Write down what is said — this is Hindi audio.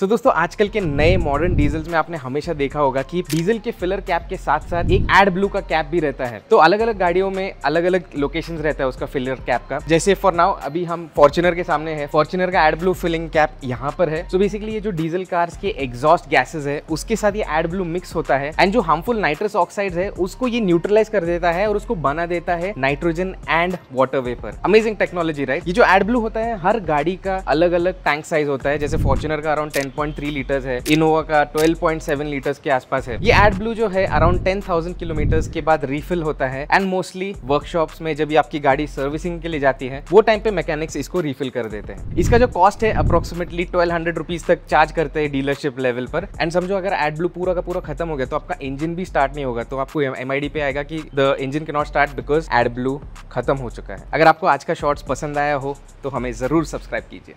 तो दोस्तों आजकल के नए मॉडर्न डीजल्स में आपने हमेशा देखा होगा कि डीजल के फिलर कैप के साथ साथ एक एड ब्लू का कैप भी रहता है। तो अलग अलग गाड़ियों में अलग अलग लोकेशंस रहता है उसका फिलर कैप का। जैसे फॉर नाउ अभी हम फॉर्च्यूनर के सामने है, फॉर्च्यूनर का एड ब्लू फिलिंग कैप यहाँ पर है। तो बेसिकली ये जो डीजल कार्स के एग्जॉस्ट गैसेज है उसके साथ ये एड ब्लू मिक्स होता है एंड जो हार्मफुल नाइट्रस ऑक्साइड है उसको ये न्यूट्रलाइज कर देता है और उसको बना देता है nitrogen and water vapour. Amazing technology right. ये जो एड ब्लू होता है हर गाड़ी का अलग अलग टैंक साइज होता है। जैसे फॉर्च्यूनर का अराउंड 10.3 लीटर्स है, इनोवा का 12.7 लीटर्स के आसपास है। ये एड ब्लू जो है अराउंड 10,000 किलोमीटर्स के बाद रिफिल होता है एंड मोस्टली वर्कशॉप्स में जब आपकी गाड़ी सर्विसिंग के लिए जाती है वो टाइम पे मैकेनिक्स इसको रिफिल कर देते हैं। इसका जो कॉस्ट है अप्रोक्सीमेटली 1200 रुपीज तक चार्ज करते हैं डीलरशिप लेवल पर। एंड समझो अगर एड ब्लू पूरा का पूरा खत्म हो गया तो आपका इंजन भी स्टार्ट नहीं होगा, तो आपको MID पे आएगा कि the engine can not start because add blue खत्म हो चुका है। अगर आपको आज का शॉर्ट्स पसंद आया हो तो हमें जरूर सब्सक्राइब कीजिए।